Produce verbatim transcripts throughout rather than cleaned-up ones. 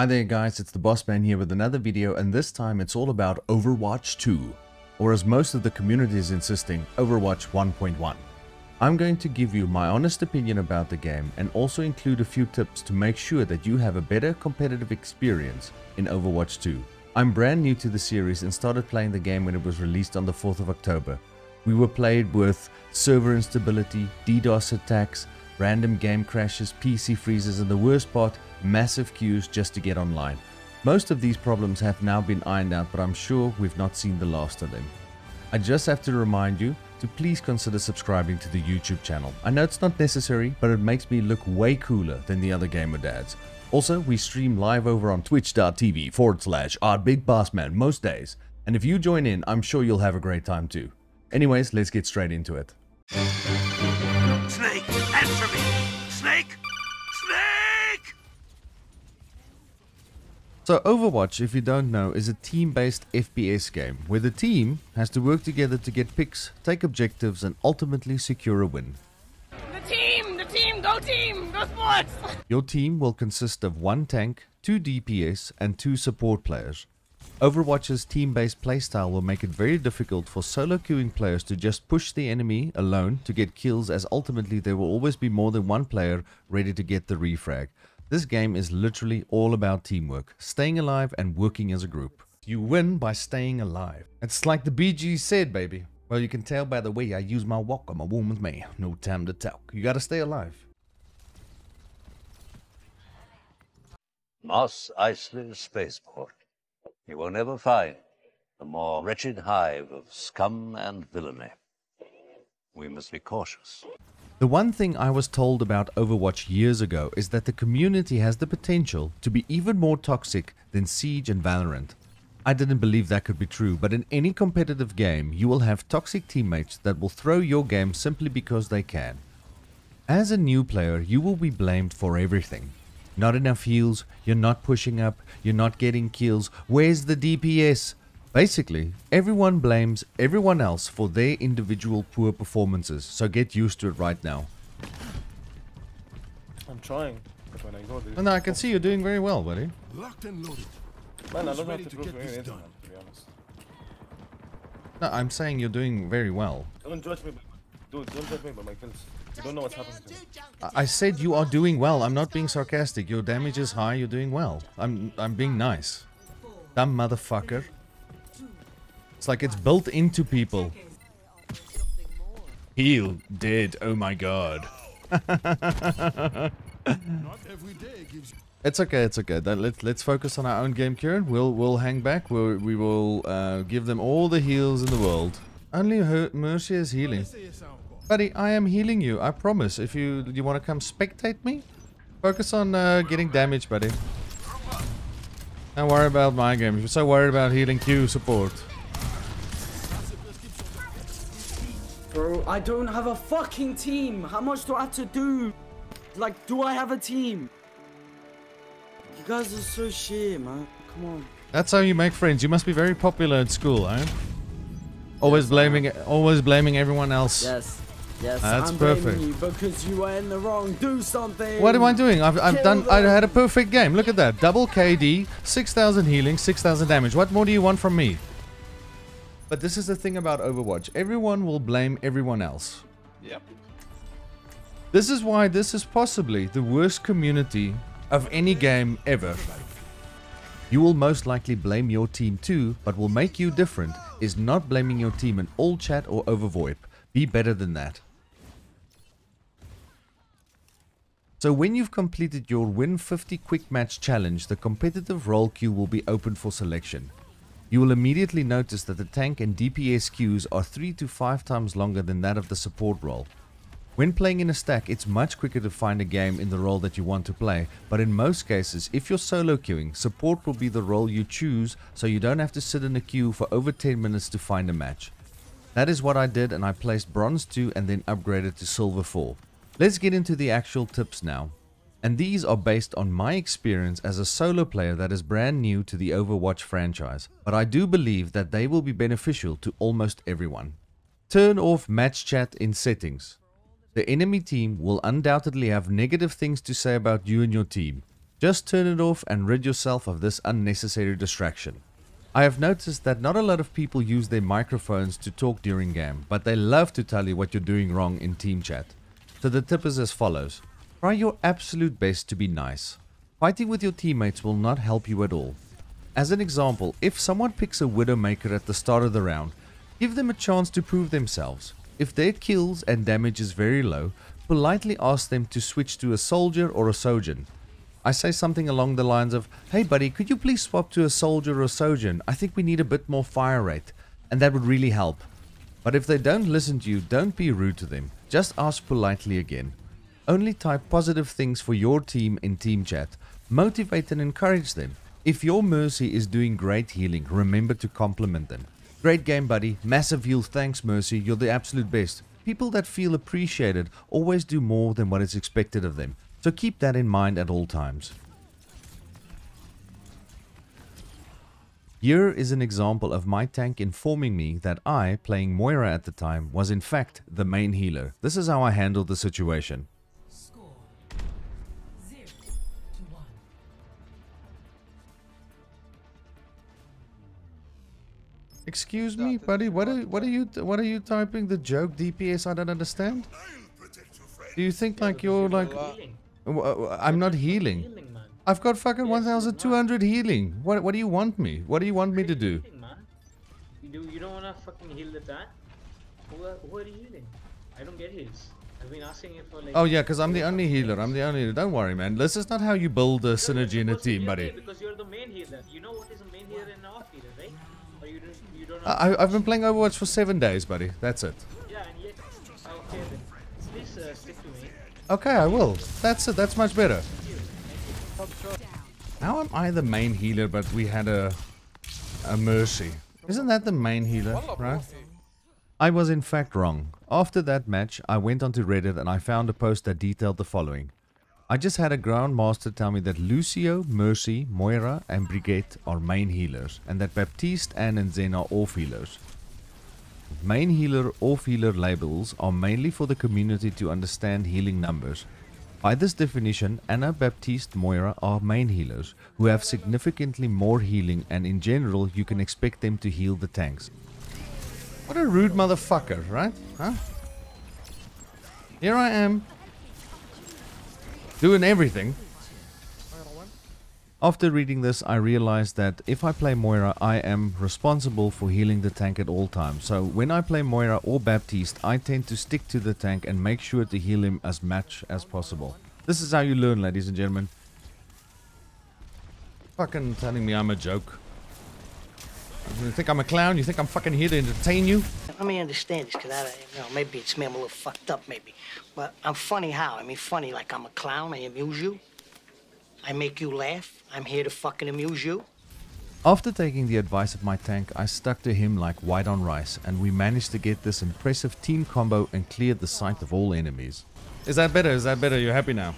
Hi there guys, it's the Bossman here with another video, and this time it's all about Overwatch two, or as most of the community is insisting, Overwatch one point one. I'm going to give you my honest opinion about the game and also include a few tips to make sure that you have a better competitive experience in Overwatch two. I'm brand new to the series and started playing the game when it was released on the fourth of October. We were played with server instability, DDoS attacks, random game crashes, P C freezes, and the worst part, massive queues just to get online. Most of these problems have now been ironed out, but I'm sure we've not seen the last of them. I just have to remind you to please consider subscribing to the YouTube channel. I know it's not necessary, but it makes me look way cooler than the other gamer dads. Also, we stream live over on twitch.tv forward slash our big boss man most days, and if you join in, I'm sure you'll have a great time too. Anyways, let's get straight into it. Snake, answer me! Snake! Snake! So Overwatch, if you don't know, is a team-based F P S game where the team has to work together to get picks, take objectives, and ultimately secure a win. The team! The team! Go team! Go sports! Your team will consist of one tank, two D P S, and two support players. Overwatch's team-based playstyle will make it very difficult for solo queuing players to just push the enemy alone to get kills, as ultimately there will always be more than one player ready to get the refrag. This game is literally all about teamwork, staying alive and working as a group. You win by staying alive. It's like the B Gs said, baby. Well, you can tell by the way I use my walk. I'm a woman's man. No time to talk. You gotta stay alive. Moss Eisley Spaceport. You will never find a more wretched hive of scum and villainy. We must be cautious. The one thing I was told about Overwatch years ago is that the community has the potential to be even more toxic than Siege and Valorant. I didn't believe that could be true, but in any competitive game, you will have toxic teammates that will throw your game simply because they can. As a new player, you will be blamed for everything. Not enough heals, you're not pushing up, you're not getting kills, where's the D P S? Basically, everyone blames everyone else for their individual poor performances, so get used to it right now. I'm trying, but when I go... Oh, no, I can see you're doing very well, buddy. Locked and loaded. Man, I don't have to, to get this done. Man, to be honest. No, I'm saying you're doing very well. Don't judge me, dude, don't judge me by my kills. You don't know what's happening to me. I said you are doing well. I'm not being sarcastic. Your damage is high. You're doing well. I'm I'm being nice. Dumb motherfucker. It's like it's built into people. Heal. Dead. Oh my god. It's okay. It's okay. Let's let's focus on our own game, Kieran. We'll we'll hang back. We'll, we will uh, give them all the heals in the world. Only her Mercy is healing. Buddy, I am healing you, I promise. If you you want to come spectate me, focus on uh, getting damage, buddy. Don't worry about my game. If you're so worried about healing Q support. Bro, I don't have a fucking team. How much do I have to do? Like, do I have a team? You guys are so shit, man. Come on. That's how you make friends. You must be very popular at school, eh? Always blaming, always blaming everyone else. Yes. Yes, ah, that's I'm perfect. You because you were in the wrong. Do something. What am I doing? I've, I've done. Them. I had a perfect game. Look at that. Double K D, six thousand healing, six thousand damage. What more do you want from me? But this is the thing about Overwatch. Everyone will blame everyone else. Yep. This is why this is possibly the worst community of any game ever. You will most likely blame your team too, but will make you different is not blaming your team in all chat or over VoIP. Be better than that. So when you've completed your win fifty quick match challenge, the competitive role queue will be open for selection. You will immediately notice that the tank and D P S queues are three to five times longer than that of the support role. When playing in a stack, it's much quicker to find a game in the role that you want to play, but in most cases, if you're solo queuing, support will be the role you choose, so you don't have to sit in a queue for over ten minutes to find a match. That is what I did, and I placed bronze two and then upgraded to silver four. Let's get into the actual tips now. And these are based on my experience as a solo player that is brand new to the Overwatch franchise, but I do believe that they will be beneficial to almost everyone. Turn off match chat in settings. The enemy team will undoubtedly have negative things to say about you and your team. Just turn it off and rid yourself of this unnecessary distraction. I have noticed that not a lot of people use their microphones to talk during game, but they love to tell you what you're doing wrong in team chat. So the tip is as follows. Try your absolute best to be nice. Fighting with your teammates will not help you at all. As an example, if someone picks a Widowmaker at the start of the round, give them a chance to prove themselves. If their kills and damage is very low, politely ask them to switch to a Soldier or a Sojourn. I say something along the lines of, hey buddy, could you please swap to a Soldier or Sojourn? I think we need a bit more fire rate, and that would really help. But if they don't listen to you, don't be rude to them. Just ask politely again. Only type positive things for your team in team chat. Motivate and encourage them. If your Mercy is doing great healing, remember to compliment them. Great game buddy, massive heal, thanks Mercy, you're the absolute best. People that feel appreciated always do more than what is expected of them. So keep that in mind at all times. Here is an example of my tank informing me that I, playing Moira at the time, was in fact the main healer. This is how I handled the situation. Score zero to one. Excuse me, buddy. What are what are you what are you typing the joke D P S? I don't understand. Do you think like you're like? I'm not healing. I've got fucking one thousand two hundred healing. What What do you want me? What do you want me to do? You do. You don't wanna fucking heal the tank? Who are, who are you healing? I don't get heals. I've been asking you for like. Oh yeah, because I'm the only healer. I'm the only. Don't worry, man. This is not how you build a synergy in a team, buddy. Because you're the main healer. You know what is a main healer and an off healer, right? Or you don't. You don't. I I've been playing Overwatch for seven days, buddy. That's it. Yeah, and yet. Okay then. Please uh, stick to me. Okay, I will. That's it. That's much better. How am I the main healer, but we had a a Mercy? Isn't that the main healer, right? I was in fact wrong. After that match, I went onto Reddit and I found a post that detailed the following. I just had a Grandmaster tell me that Lucio, Mercy, Moira and Brigitte are main healers and that Baptiste, Ana and Zen are off healers. Main healer, off healer labels are mainly for the community to understand healing numbers. By this definition, Ana, Baptiste, Moira are main healers, who have significantly more healing and in general you can expect them to heal the tanks. What a rude motherfucker, right? Huh? Here I am, doing everything. After reading this, I realized that if I play Moira, I am responsible for healing the tank at all times. So when I play Moira or Baptiste, I tend to stick to the tank and make sure to heal him as much as possible. This is how you learn, ladies and gentlemen. Fucking telling me I'm a joke. You think I'm a clown? You think I'm fucking here to entertain you? I mean, understand this, because I, you know, maybe it's me, I'm a little fucked up, maybe. But I'm funny how? I mean, funny like I'm a clown, I amuse you. I make you laugh. I'm here to fucking amuse you. After taking the advice of my tank, I stuck to him like white on rice, and we managed to get this impressive team combo and cleared the sight of all enemies. Is that better? Is that better? You're happy now?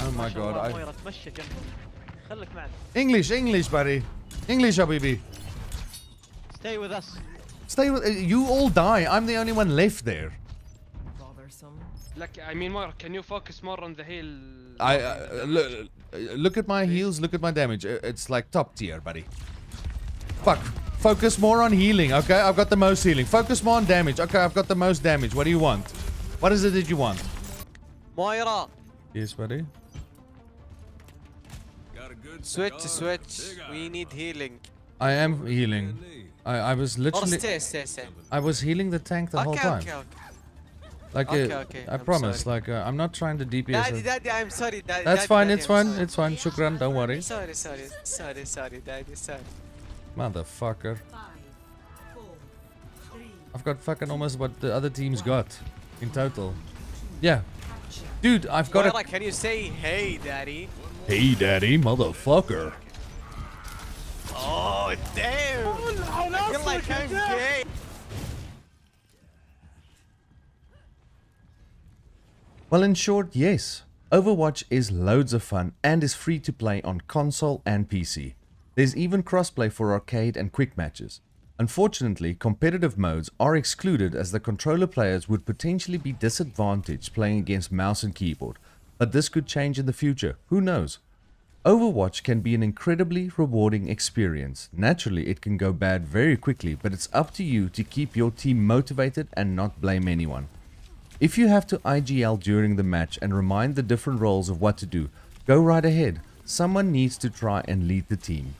Oh my god. I... English, English, buddy. English, Habibi. Stay with us. Stay with... You all die. I'm the only one left there. Like, I mean, Moira, can you focus more on the heal? I uh, look, look at my heals, look at my damage. It's like top tier, buddy. Fuck. Focus more on healing, okay? I've got the most healing. Focus more on damage, okay? I've got the most damage. What do you want? What is it that you want? Moira. Yes, buddy. Switch, switch. We need healing. I am healing. I I was literally. Oh, stay, stay, stay. I was healing the tank the okay, whole time. Okay, okay. Like okay, uh, okay. I I'm promise, sorry. like uh, I'm not trying to D P S. Daddy, daddy, I'm sorry. Daddy, That's daddy, fine, daddy, it's fine, sorry. it's fine. Shukran, don't worry. Sorry, sorry, sorry, sorry, daddy, sorry. Motherfucker. Five, four, three, I've got fucking almost what the other team's got in total. Yeah, dude, I've got. Well, a... Can you say hey, daddy? Hey, daddy, motherfucker. Oh damn! Oh, no, I feel like I'm gay. Well, in short, yes. Overwatch is loads of fun and is free to play on console and P C. There's even crossplay for arcade and quick matches. Unfortunately, competitive modes are excluded as the controller players would potentially be disadvantaged playing against mouse and keyboard, but this could change in the future, who knows? Overwatch can be an incredibly rewarding experience. Naturally, it can go bad very quickly, but it's up to you to keep your team motivated and not blame anyone. If you have to I G L during the match and remind the different roles of what to do, go right ahead. Someone needs to try and lead the team.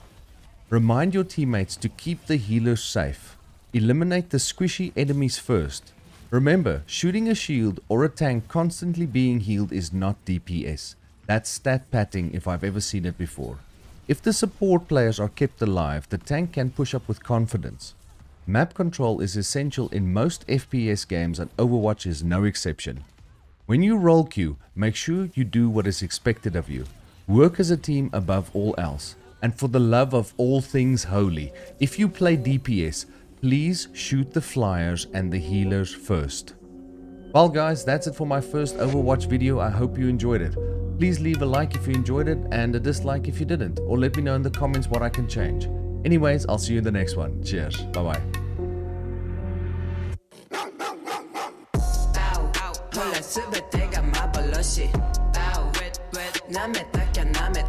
Remind your teammates to keep the healers safe. Eliminate the squishy enemies first. Remember, shooting a shield or a tank constantly being healed is not D P S. That's stat patting if I've ever seen it before. If the support players are kept alive, the tank can push up with confidence. Map control is essential in most F P S games and Overwatch is no exception. When you roll queue, make sure you do what is expected of you. Work as a team above all else. And for the love of all things holy, if you play D P S, please shoot the flyers and the healers first. Well guys, that's it for my first Overwatch video. I hope you enjoyed it. Please leave a like if you enjoyed it and a dislike if you didn't, or let me know in the comments what I can change. Anyways, I'll see you in the next one. Cheers. Bye-bye. Bow, bow,